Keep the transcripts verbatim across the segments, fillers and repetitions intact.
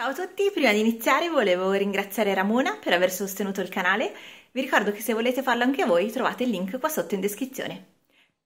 Ciao a tutti, prima di iniziare volevo ringraziare Ramona per aver sostenuto il canale. Vi ricordo che se volete farlo anche voi trovate il link qua sotto in descrizione.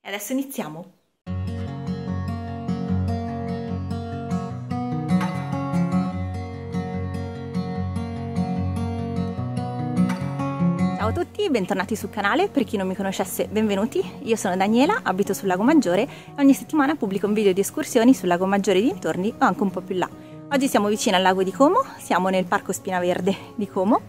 E adesso iniziamo! Ciao a tutti, bentornati sul canale, per chi non mi conoscesse benvenuti, io sono Daniela, abito sul Lago Maggiore e ogni settimana pubblico un video di escursioni sul Lago Maggiore e dintorni o anche un po' più là. Oggi siamo vicini al lago di Como, siamo nel Parco Spina Verde di Como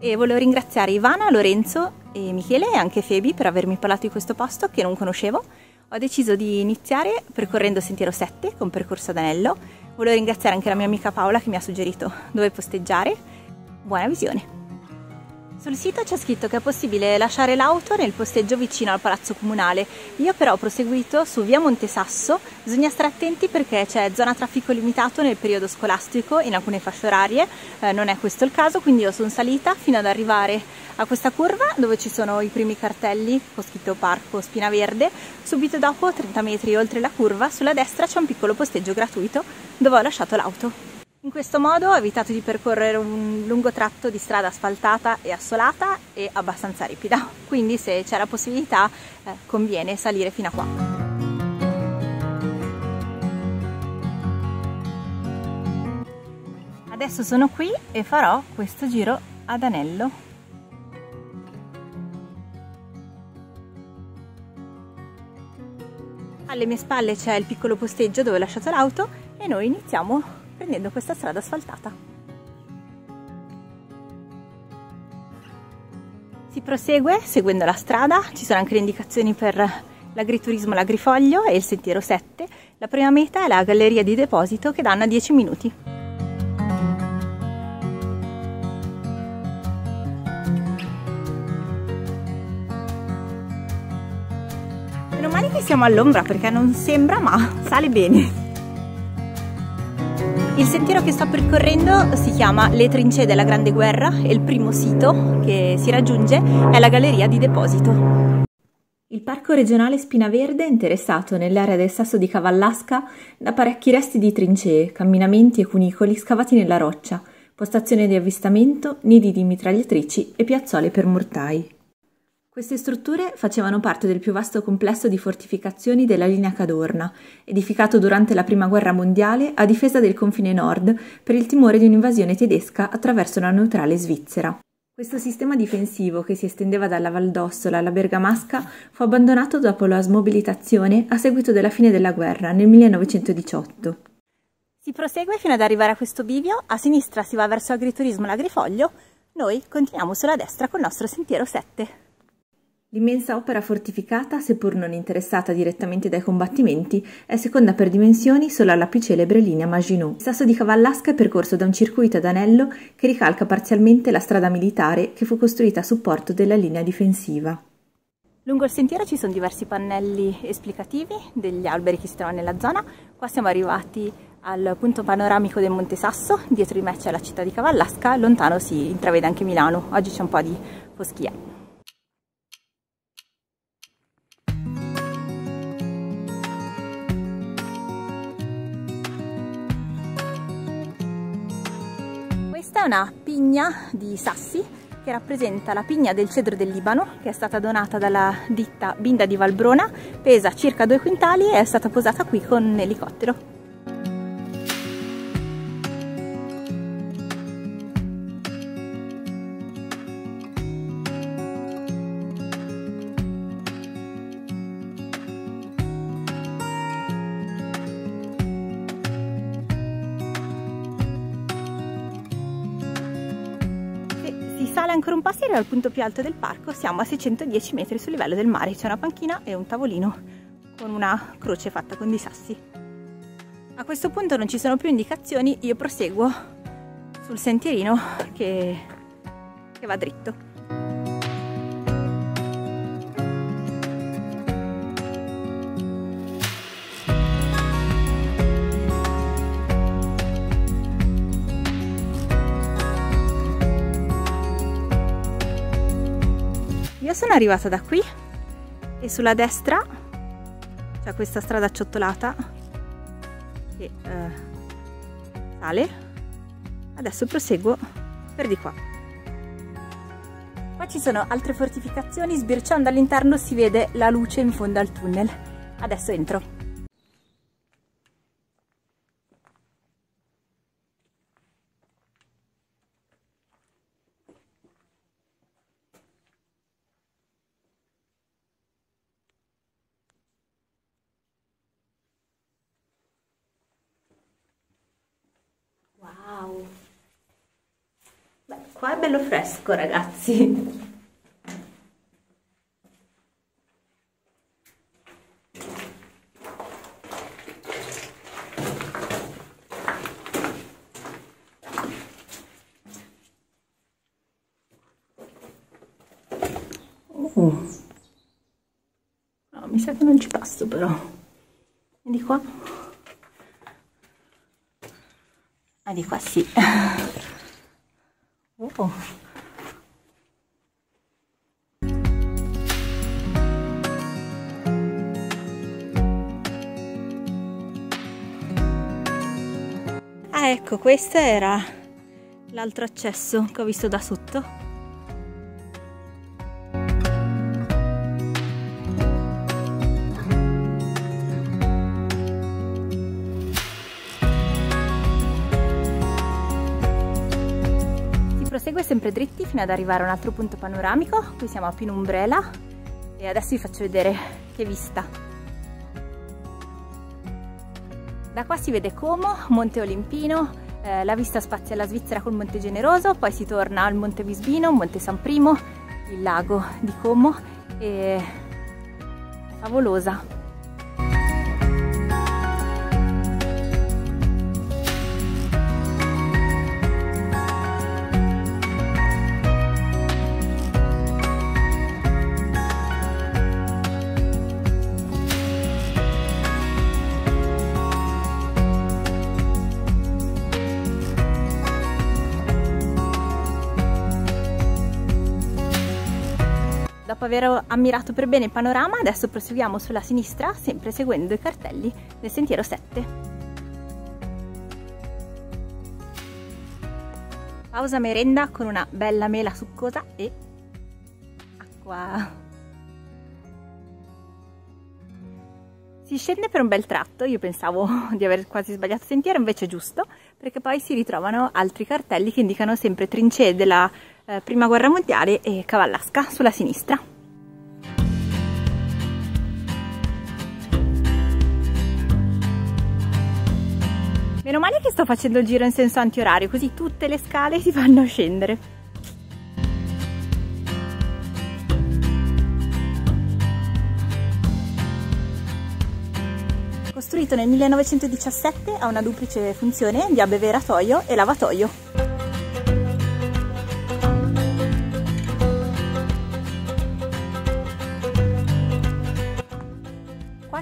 e volevo ringraziare Ivana, Lorenzo e Michele e anche Febi per avermi parlato di questo posto che non conoscevo. Ho deciso di iniziare percorrendo Sentiero sette con percorso ad anello, volevo ringraziare anche la mia amica Paola che mi ha suggerito dove posteggiare. Buona visione! Sul sito c'è scritto che è possibile lasciare l'auto nel posteggio vicino al Palazzo Comunale, io però ho proseguito su via Montesasso, bisogna stare attenti perché c'è zona traffico limitato nel periodo scolastico in alcune fasce orarie, eh, non è questo il caso, quindi io sono salita fino ad arrivare a questa curva dove ci sono i primi cartelli con scritto Parco Spina Verde, subito dopo trenta metri oltre la curva sulla destra c'è un piccolo posteggio gratuito dove ho lasciato l'auto. In questo modo ho evitato di percorrere un lungo tratto di strada asfaltata e assolata e abbastanza ripida, quindi se c'è la possibilità eh, conviene salire fino a qua. Adesso sono qui e farò questo giro ad anello. Alle mie spalle c'è il piccolo posteggio dove ho lasciato l'auto e noi iniziamo prendendo questa strada asfaltata. Si prosegue seguendo la strada, ci sono anche le indicazioni per l'agriturismo, l'agrifoglio e il sentiero sette. La prima meta è la Galleria di Deposito che danno a dieci minuti. Meno male che siamo all'ombra perché non sembra ma sale bene. Il sentiero che sto percorrendo si chiama Le trincee della Grande Guerra e il primo sito che si raggiunge è la Galleria di Deposito. Il Parco regionale Spina Verde è interessato nell'area del Sasso di Cavallasca da parecchi resti di trincee, camminamenti e cunicoli scavati nella roccia, postazione di avvistamento, nidi di mitragliatrici e piazzole per mortai. Queste strutture facevano parte del più vasto complesso di fortificazioni della linea Cadorna, edificato durante la Prima Guerra Mondiale a difesa del confine nord per il timore di un'invasione tedesca attraverso la neutrale Svizzera. Questo sistema difensivo, che si estendeva dalla Valdossola alla Bergamasca, fu abbandonato dopo la smobilitazione a seguito della fine della guerra nel millenovecentodiciotto. Si prosegue fino ad arrivare a questo bivio, a sinistra si va verso l'agriturismo e l'agrifoglio, noi continuiamo sulla destra col nostro sentiero sette. L'immensa opera fortificata, seppur non interessata direttamente dai combattimenti, è seconda per dimensioni solo alla più celebre linea Maginot. Il Sasso di Cavallasca è percorso da un circuito ad anello che ricalca parzialmente la strada militare che fu costruita a supporto della linea difensiva. Lungo il sentiero ci sono diversi pannelli esplicativi degli alberi che si trovano nella zona. Qua siamo arrivati al punto panoramico del Monte Sasso, dietro di me c'è la città di Cavallasca, lontano si intravede anche Milano, oggi c'è un po' di foschia. È una pigna di sassi che rappresenta la pigna del cedro del Libano che è stata donata dalla ditta Binda di Valbrona, pesa circa due quintali e è stata posata qui con un elicottero. Sale ancora un po' e al punto più alto del parco siamo a seicentodieci metri sul livello del mare, c'è una panchina e un tavolino con una croce fatta con dei sassi. A questo punto non ci sono più indicazioni, io proseguo sul sentierino che, che va dritto. Sono arrivata da qui e sulla destra c'è questa strada acciottolata che eh, sale Adesso proseguo per di qua. Qua ci sono altre fortificazioni, sbirciando all'interno si vede la luce in fondo al tunnel. Adesso entro. Wow! Beh, qua è bello fresco, ragazzi! Oh. No, mi sa che non ci passo, però. Vieni qua. Ah, di qua sì. Oh. Ah, ecco, questo era l'altro accesso che ho visto da sotto. Sempre dritti fino ad arrivare a un altro punto panoramico. Qui siamo a Pin Umbrela e adesso vi faccio vedere che vista. Da qua si vede Como, Monte Olimpino, eh, la vista spazia alla Svizzera col Monte Generoso, poi si torna al Monte Bisbino, Monte San Primo, il lago di Como e... è favolosa. Dopo aver ammirato per bene il panorama, adesso proseguiamo sulla sinistra, sempre seguendo i cartelli del sentiero sette. Pausa merenda con una bella mela succosa e acqua. Si scende per un bel tratto, io pensavo di aver quasi sbagliato sentiero, invece è giusto, perché poi si ritrovano altri cartelli che indicano sempre trincee della Eh, Prima Guerra Mondiale e Cavallasca sulla sinistra. Meno male che sto facendo il giro in senso antiorario, così tutte le scale si fanno scendere. Costruito nel millenovecentodiciassette, ha una duplice funzione di abbeveratoio e lavatoio.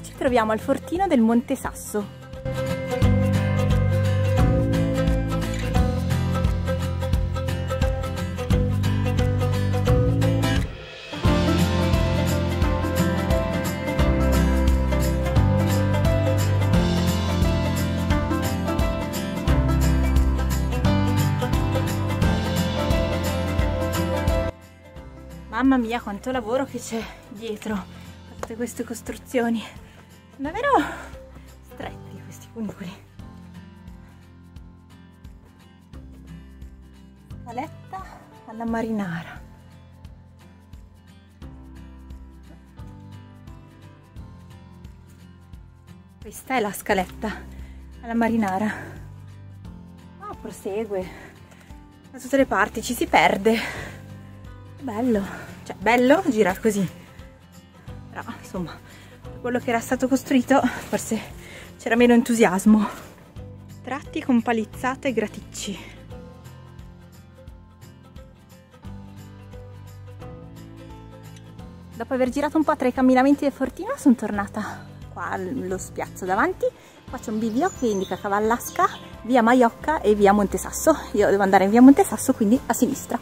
Ci troviamo al fortino del Monte Sasso. Mamma mia, quanto lavoro che c'è dietro a tutte queste costruzioni! Davvero stretti questi cunicoli. Scaletta alla marinara. Questa è la scaletta alla marinara. Ma oh, prosegue da tutte le parti, ci si perde. Bello, cioè bello girare così. Però insomma, quello che era stato costruito forse c'era meno entusiasmo. Tratti con palizzate e graticci. Dopo aver girato un po' tra i camminamenti del fortino sono tornata qua allo spiazzo davanti. Qua c'è un bivio che indica Cavallasca, via Maiocca e via Montesasso. Io devo andare in via Montesasso, quindi a sinistra.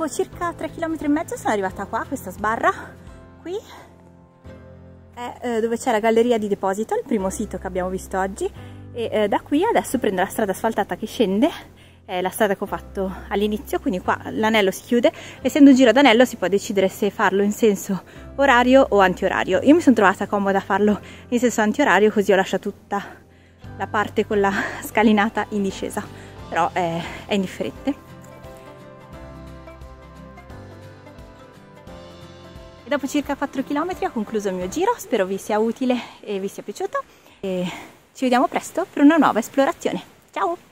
dopo circa tre chilometri e mezzo sono arrivata qua, questa sbarra qui è eh, dove c'è la Galleria di Deposito, il primo sito che abbiamo visto oggi, e eh, da qui adesso prendo la strada asfaltata che scende, è la strada che ho fatto all'inizio, quindi qua l'anello si chiude, essendo un giro ad anello si può decidere se farlo in senso orario o antiorario. Io mi sono trovata comoda a farlo in senso antiorario, così ho lasciato tutta la parte con la scalinata in discesa, però è, è indifferente. E dopo circa quattro chilometri ho concluso il mio giro, spero vi sia utile e vi sia piaciuto, e ci vediamo presto per una nuova esplorazione. Ciao!